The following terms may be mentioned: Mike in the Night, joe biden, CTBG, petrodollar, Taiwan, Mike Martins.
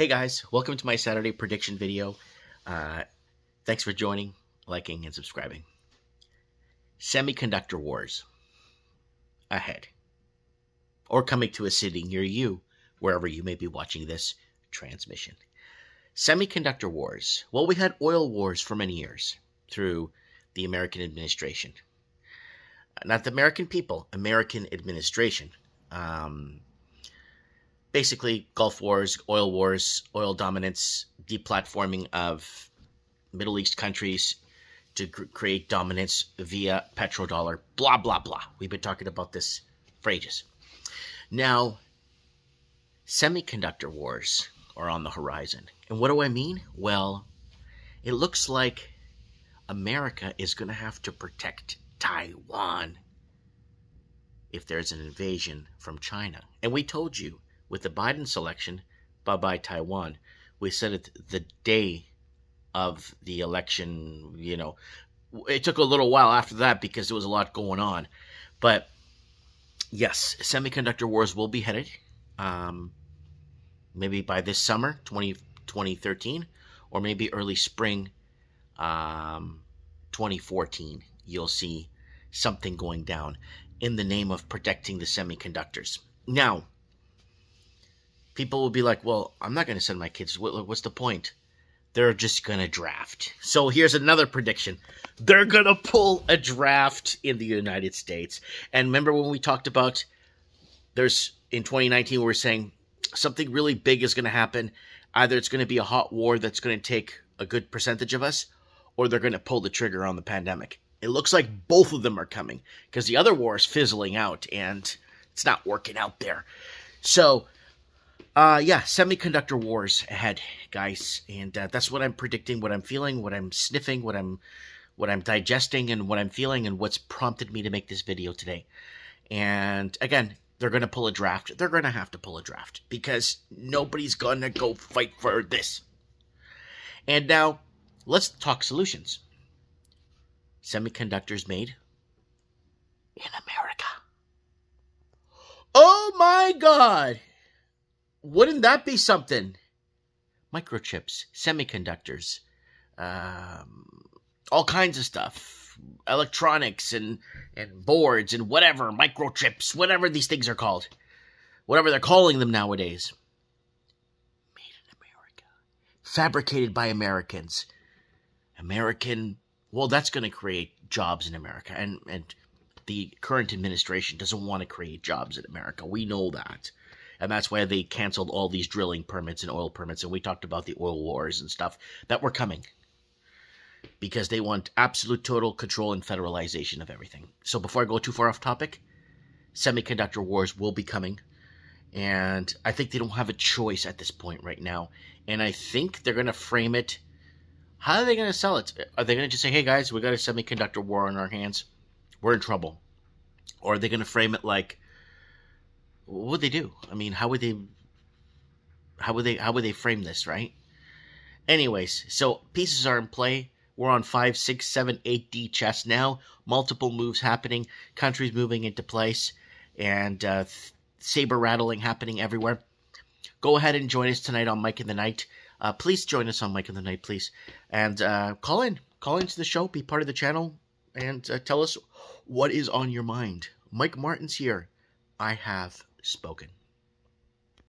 Hey guys, welcome to my Saturday prediction video. Thanks for joining, liking, and subscribing. Semiconductor wars ahead, or coming to a city near you, wherever you may be watching this transmission. Semiconductor wars. Well, we had oil wars for many years through the American administration. Not the American people, American administration. Basically, Gulf wars, oil dominance, deplatforming of Middle East countries to create dominance via petrodollar, blah, blah, blah. We've been talking about this for ages. Now, semiconductor wars are on the horizon. And what do I mean? Well, it looks like America is going to have to protect Taiwan if there's an invasion from China. And we told you, with the Biden selection, bye-bye Taiwan. We said it the day of the election, you know. It took a little while after that because there was a lot going on. But, yes, semiconductor wars will be headed. Maybe by this summer, 2013, or maybe early spring 2014, you'll see something going down in the name of protecting the semiconductors. Now, people will be like, well, I'm not going to send my kids. What's the point? They're just going to draft. So here's another prediction. They're going to pull a draft in the United States. And remember when we talked about there's in 2019, we were saying something really big is going to happen. Either it's going to be a hot war that's going to take a good percentage of us, or they're going to pull the trigger on the pandemic. It looks like both of them are coming because the other war is fizzling out and it's not working out there. So yeah, semiconductor wars ahead, guys, and that's what I'm predicting, what I'm feeling, what I'm sniffing, what I'm digesting, and what I'm feeling, and what's prompted me to make this video today. And again, they're going to pull a draft. They're going to have to pull a draft because nobody's going to go fight for this. And now, let's talk solutions. Semiconductors made in America. Oh my God! Wouldn't that be something? Microchips, semiconductors, all kinds of stuff, electronics and boards and whatever, microchips, whatever these things are called, whatever they're calling them nowadays. Made in America. Fabricated by Americans. American, well, that's going to create jobs in America. And the current administration doesn't want to create jobs in America. We know that. And that's why they canceled all these drilling permits and oil permits. And we talked about the oil wars and stuff that were coming because they want absolute total control and federalization of everything. So before I go too far off topic, semiconductor wars will be coming. And I think they don't have a choice at this point right now. And I think they're going to frame it. How are they going to sell it? Are they going to just say, hey, guys, we got a semiconductor war on our hands. We're in trouble. Or are they going to frame it like, what would they do? I mean, how would they frame this, right? Anyways, so pieces are in play. We're on 5, 6, 7, 8D chess now. Multiple moves happening, countries moving into place, and saber rattling happening everywhere. Go ahead and join us tonight on Mike in the Night. Please join us on Mike in the Night, please. And call in to the show, be part of the channel, and tell us what is on your mind. Mike Martins here. I have spoken.